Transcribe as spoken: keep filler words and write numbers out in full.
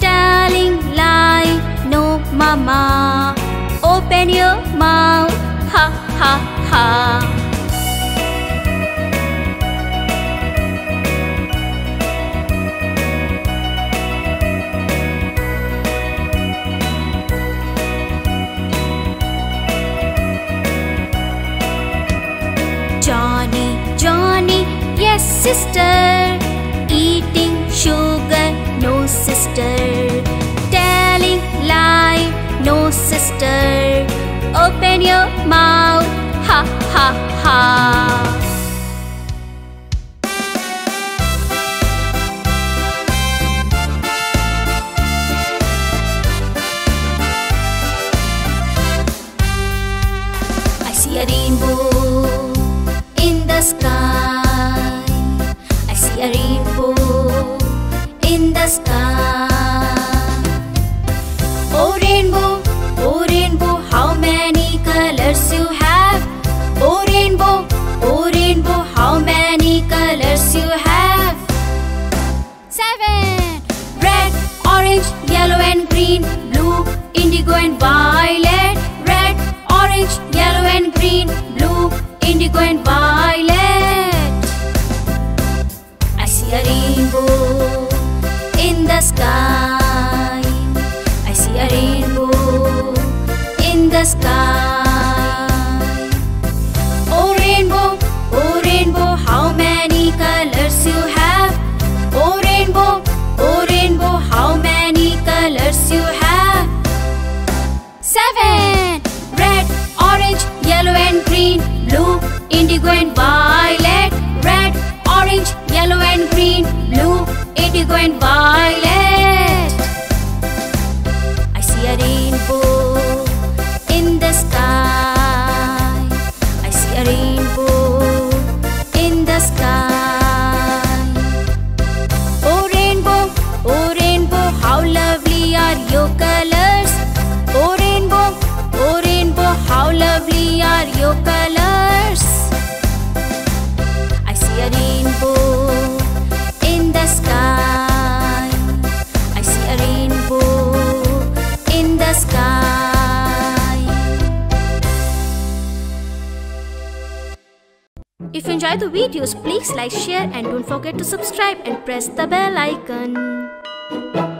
Telling lie, no Mama. Open your mouth, ha ha ha. Johnny, Johnny, yes sister. Eating sugar, no sister. Telling lie, no sister. Open your mouth, ha ha ha. I see a rainbow in the sky. I see a rainbow in the sky. Oh rainbow, oh rainbow, how many colors you have? Oh rainbow, oh rainbow, how many colors you have? Seven! Red, orange, yellow and green, blue, indigo and violet. Red, orange, yellow and green, blue, indigo and violet. I see a rainbow in the sky. I see a rainbow in the sky. Oh rainbow, oh rainbow, how many colors you have? Oh rainbow, oh rainbow, how many colors you have? Seven! Red, orange, yellow and green, blue, indigo and violet. Red, orange, yellow and green, blue, indigo and violet. I see a rainbow in the sky. I see a rainbow in the sky. Oh rainbow, oh rainbow, how lovely are your colors. Oh rainbow, oh rainbow, how lovely are your colors. I see a rainbow in the sky. I see a rainbow in the sky. If you enjoy the videos, please like, share and don't forget to subscribe and press the bell icon.